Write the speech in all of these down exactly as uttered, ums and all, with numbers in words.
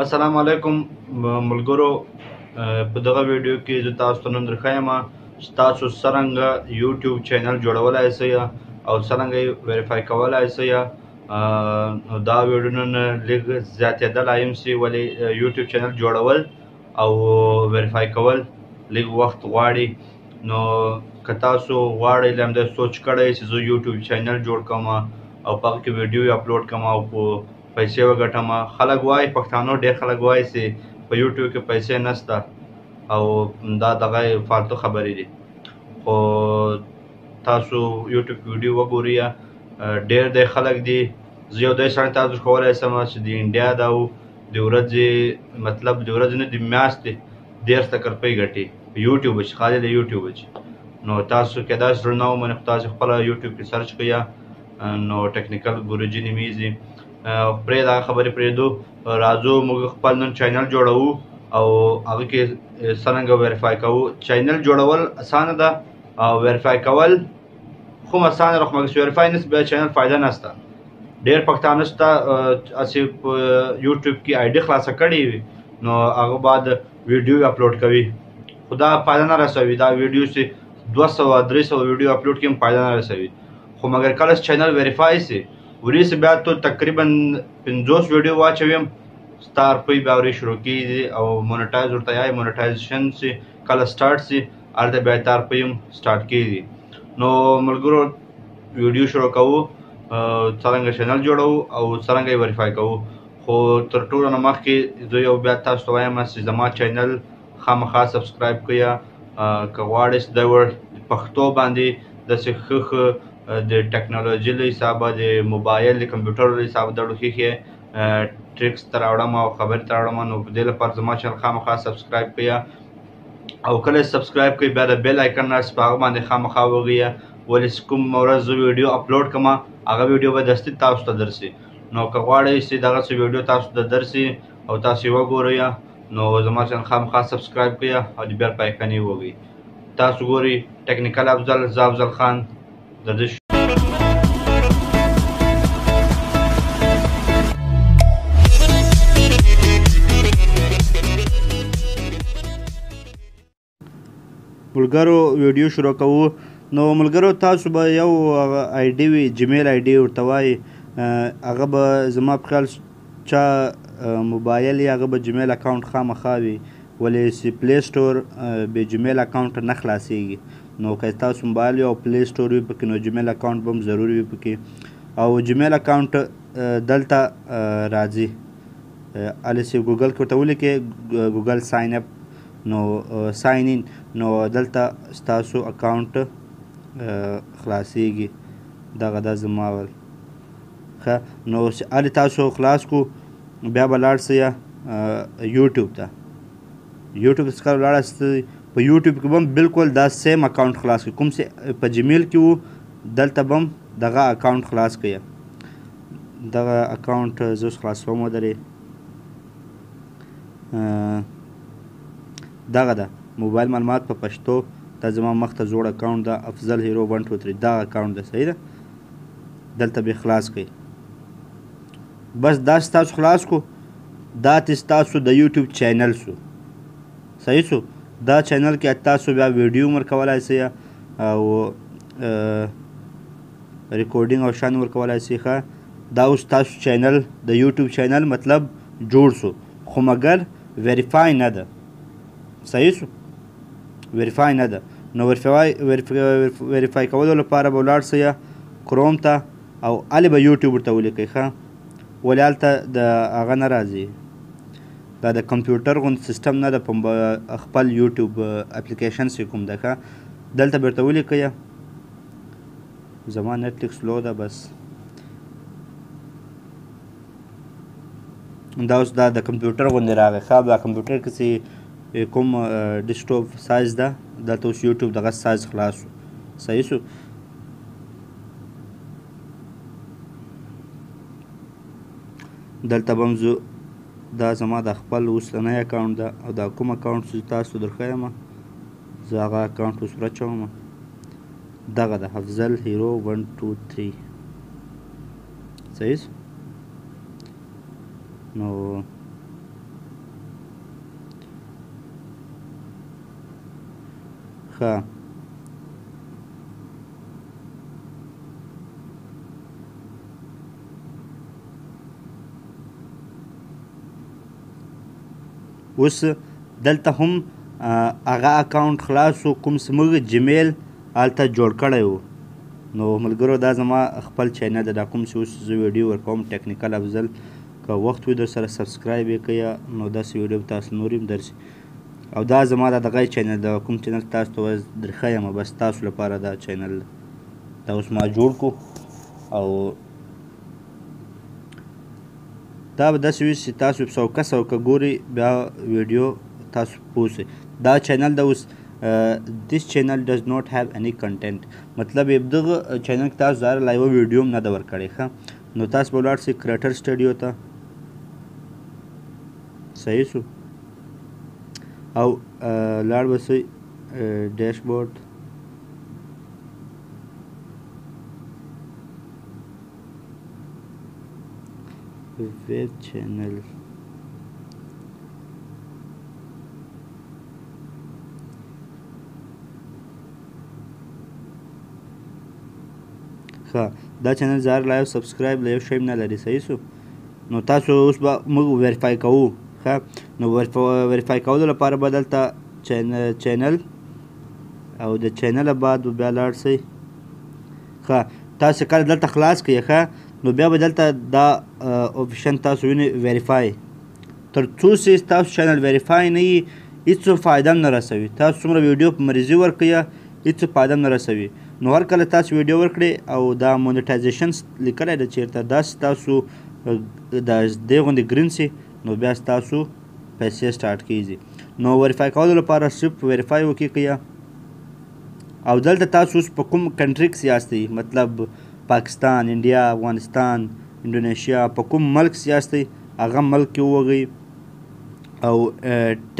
अस्सलाम वालेकुम मलगरो पदगा वीडियो की जो तास्तु नंद रखाया मा तास्तु सरंग यूट्यूब चैनल जोड़वाला ऐसे या और सरंग वेरीफाई करवाला ऐसे या दा वीडियो न लिग ज़्यादा दल आईएमसी वाले यूट्यूब चैनल जोड़वाल और वेरीफाई करवाल लिग वक्त वाड़ी नो कतासो वाड़ी लेम दे सोच करें इस जो यूट्यूब चैनल जोड़ कमा और पाक की वीडियो अपलोड कमा और पैसे वगैरह माँ खलक वाई पख्तानों डे खलक वाई से यूट्यूब के पैसे नस्ता और दा दगाई फालतू खबरी दी और तासु यूट्यूब वीडियो वगैरिया डेर डे खलक दी जो दे सारे तासु खोल ऐसा माच दी इंडिया दाउ दिवरज मतलब दिवरज ने दिम्यास दी देर तक कर पे गटी यूट्यूब बच खाली दे यूट्यूब बच नो तासु केदास रुनाओ मैंने तासु खला यूट्यूब की सर्च किया नो टेक्निकल गुरुजी निमीजी پرې دا خبرې پرېدو راځو موږ خپل نن چینل جوړو او هغه کې څنګه ویریفای کوو. چینل جوړول اسانه ده او ویریفای کول خو اسانه رقم کې ویریفای نس به چینل فایده نشته. ډېر پښتانه شته چې یوټیوب کې آی ډي خلاصه کړي نو هغه بعد ویډیو اپلوډ کوي خدا فایده نه رسوي. دا ویډیو سي دوه سوه درې سوه ویډیو اپلوډ کې هم فایده نه رسوي خو مګر کله چینل ویریفای سي وری سے بیا تو تقریبا پنځوس ویډیو واچویم ستار پی بیا وری شروع کیږي او مونټایز ورته یای مونټایزیشن سی کله سٹارټ سی ارته بیا تار پیم سٹارټ کیږي. نو ملګرو ویډیو شروع کوو څنګه چینل جوړو او څنګه ویریفای کوو. خو تر ټولو نه مخکې زه یو بیا تاسو وایم چې زما چینل خامخا سبسکرایب کیا کغواړس د پښتو باندې د څخه د ټکنالوژي له حسابه د موبایل د کمپیوټر له حسابه د ډوخي کې ټریکس تر اورم او خبر تر اورم نو په دې لپاره زما چینل خامخا سبسکرایب کړئ او کله سبسکرایب کړئ بیا د بیل آیکن ناس په هغه باندې خامخا وګورئ ولې کوم ورځ ویډیو اپلوډ کما هغه ویډیو به دستي تاسو ته درسي. نو که غواړئ چې دغه څه ویډیو تاسو ته درسي او تاسو وګورئ نو زما چینل خامخا سبسکرایب کړئ او د بیل آیکن یې وګورئ. تاسو ګورئ ټیکنیکل افضل افضل خان the dish ملګرو ویډیو شروع کوو. نو ملګرو تاسو به یو آی ډي وی جیمیل آی ډي ورته وایي هغه به زما په خیال چا موبایل یا هغه به جیمیل اکاونټ خامخا وي ولې چې پلی سټور بې جیمیل اکاونټ نه خلاصیږي. نو که تاسو موبایل او پلی سټور وي پکې نو جیمیل اکاونټ به هم ضرور وي پکې او جیمیل اکاونټ دلته راځي هلسې ګوګل کې ورته ولیکې ګوګل ساین اپ نو ساین ان نو دلته ستاسو اکاونټ خلاصیږي دغه دا زما ول ښه. نو هلې تاسو خلاص کو بیا به لاړ سئ یوټیوب ته. یوټیوب څخه لاړ سئ په یوټیوب کې بم بالکل دا سیم اکاونټ خلاص کوم چې په جیمیل کې وو دلته بم دغه اکاونټ خلاص کړئ. دغه اکاونټ زه اوس خلاصوم درې دغه ده موبایل معلومات په پښتو دا زما مخته زوړ اکاونټ ده افضل هیرو ون ټو تھری دغه اکاونټ ده صحیح ده دلته به خلاص کړئ. بس دا ستاسو خلاص کو دا ستاسو د یوټیوب چینل سو صحیح سو دا چینل کې تاسو بیا ویډیو مر کولای سئ او ریکارډینګ او شان مر کولای سئ ښه. دا اوس تاسو چینل د یوټیوب چینل مطلب جوړ سو خو مګر ویریفای نه ده صحیح سو ویریفای نه ده. نو ویریفای کولو لپاره به ولاړ سئ کروم ته او هلې به یوټیوب ورته ولیکئ ښه ولې هلته د هغه نه راځي دا د کمپیوټر غون سیستم نه د خپل یوټیوب اپلیکیشن سی کوم ده ښه دلته بیرته ولیکئ زما نټفلیکس لو ده بس دا اوس دا د کمپیوټر غوندې راغی ښه. دا کمپیوټر کې چې کوم ډیسکټاپ سایز ده دلته اوس یوټیوب دغه سایز خلاص شو صحیح شو. دلته به هم زه دا زما د خپل اوسنی اکاونټ ده او دا کوم اکاونټ چې تاسو درښیم زه هغه اکاونټ اوس ورچوم دغه ده افضل هیرو ون ټو تھری صحیح. نو का उस दलता हम आगा अकाउंट خلاص کوم سمګ جیمیل آلته جوړ کړیو نو ملګرو دا زما خپل چینل د کوم څه اوس ویډیو ورکوم ټیکنیکل افضل که وخت وي در سره سبسکرایب وکړئ نو دا ویډیو تاسو نورم درځي او دا زما د دغه چینل د کوم چینل تاسو ته درخایم بس تاسو لپاره دا چینل دا اوس ما جوړ کو او دا به داسې وي چې تاسو په څوکه څوکه ګورئ بیا ویډیو تاسو پوسئ دا چینل د اوس دس چینل ډز ناټ هیو اني کنټینټ مطلب یې دغه چینل کې تاسو زاره لایوه ویډیو هم نه ده ورکړې ښه نو تاسو به ولاړ شئ کریټر سټوډیو ته صحیح شو او لاړ به شئ ډیشبورډ वेब चैनल हाँ दा चैनल जार लाइव सब्सक्राइब लाइव शेम ना लड़ी सही सो नो तासो उस बा मग वेरीफाई काऊ हाँ नो वेरीफाई काऊ तो लपार बदलता चैनल चैनल और द चैनल अबाद वो बेलार सही हाँ तासे कर दलता खलास किया हाँ نو بیا بدلته دا اپشن تاسو وینئ ویریفای تر څو چې تاسو چینل ویریفای نه وي هیڅ څه فایده هم نه رسوي تاسو څومره ویډیو په مریضي ورکوئ هیڅ څه فایده هم نه رسوي نو هر کله تاسو ویډیو ورکړئ او دا مونیټایزیشن لیکلی ده چېرته داسې تاسو دا دې غوندې ګرین سي نو بیا ستاسو پیسې سټارټ کیږي نو ویریفای کولو لپاره صرف ویریفای وکړئ او دلته تاسو اوس په کوم کنټري کې یاستئ مطلب پاکستان انډیا افغانستان انډونیشیا په کوم ملک سیاستي هغه ملک کې ووږئ او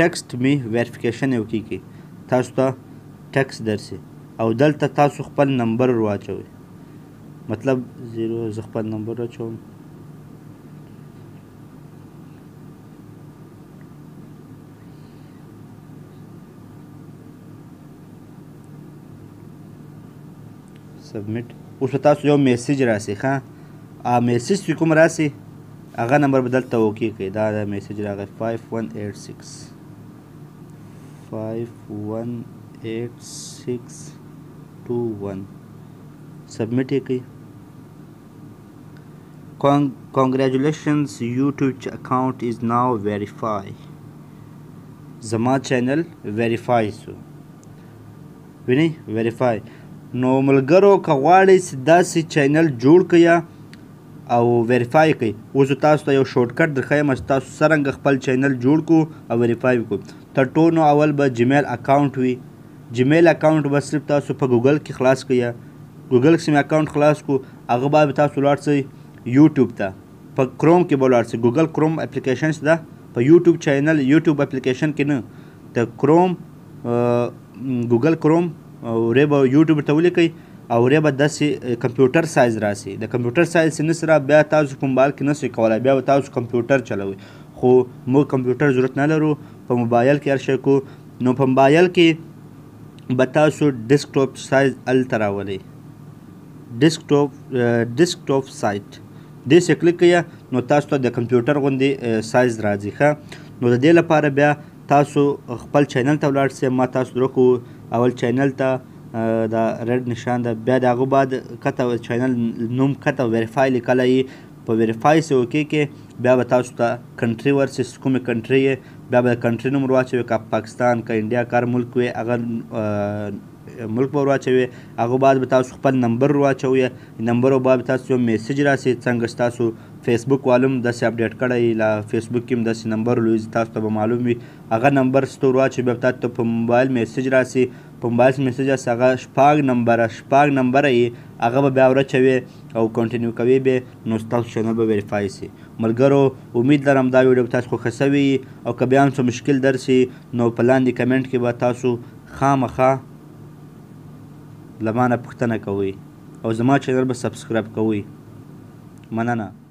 ټیکسټ می ویریفیکیشن یې وکړئ تاسو ته ټیکس درسي او دلته تاسو خپل نمبر ور واچوئ مطلب زیرو زه خپل نمبر واچوم سبمټ اوس تاسو یو میسج راسي ښه ا میسج چې کوم راسي هغه نمبر بدلته اوکې کوي دا دا میسج راغی فایو ون ایټ سیکس فایو ون ایټ سیکس ټو ون سبمټ یې کوي کانګریچولیشنز یوټیوب اکاؤنٹ از ناو ویریفای زما چینل ویریفای سو وینئ ویریفای نو ملګرو که غواړئ چې داسې چینل جوړ کړئ او ویریفای کړئ اوس تاسو ته یو شورټ کټ درښیم چې تاسو څرنګه خپل چینل جوړ کړو او ویریفای وکړو تر ټولو اول به جیمیل اکاونټ وي جیمیل اکاونټ به صرف تاسو په ګوګل کې خلاص کړئ ګوګل کې مې اکاونټ خلاص کړو هغه به تاسو لاړ شئ یوټیوب ته په کروم کې به لاړ شئ ګوګل کروم اپلیکیشن ده په یوټیوب چینل یوټیوب اپلیکیشن کې نه د کروم ګوګل کروم او ری به یوټیوب ته ولیکئ او ری به داسې کمپیوټر سایز راسي د کمپیوټر سایز نه سره بیا تاسو په موبایل کې نشئ کولی بیا به تاسو کمپیوټر چلوئ خو موږ کمپیوټر ضرورت نه لرو په موبایل کې هر شی کوو نو په موبایل کې به تاسو ډسک ټاپ سایز هلته راولئ ډسک ټاپ ډسک ټاپ سایټ دې سې کلیک کړئ نو تاسو ته د کمپیوټر غوندې سایز راځي ښه نو د دې لپاره بیا تاسو خپل چینل ته ولاړ شئ ما تاسو درکو اول چینل ته دا رد نشان ده بیا د هغه بعد کته چینل نوم کته ویریفای لیکلی په ویریفای سه اوکې کې بیا به تاسو ته کنټري ورسئ چې کومې کنټري یې بیا به د کنټري نوم ور واچوئ که پاکستان که انډیا که هر ملک وي هغه ملک به ور واچوئ هغه بعد به تاسو خپل نمبر ور واچوئ نمبر بعد به تاسو یو میسج راسي څنګه تاسو فیسبوک والم داسې اپډیټ کړی لا فیسبوک کې هم داسې نمبر لویز تاسو ته به معلوم وي هغه نمبر ستور واچوي بیا تاسو ته په موبایل میسج راسي په موبایل میسج راسي هغه شپږ نمبره شپږ نمبره یې هغه به بیا ورچوي او کنټینیو کوي به نو ستاسو چینل به ویریفای سي ملګرو امید لرم دا ویډیو به تاسو خوښه سوي او که بیا هم څه مشکل درسي نو په لاندې کمنټ کې به تاسو خامخا له ما نه پوښتنه کوئ او زما چینل به سبسکرایب کوئ مننه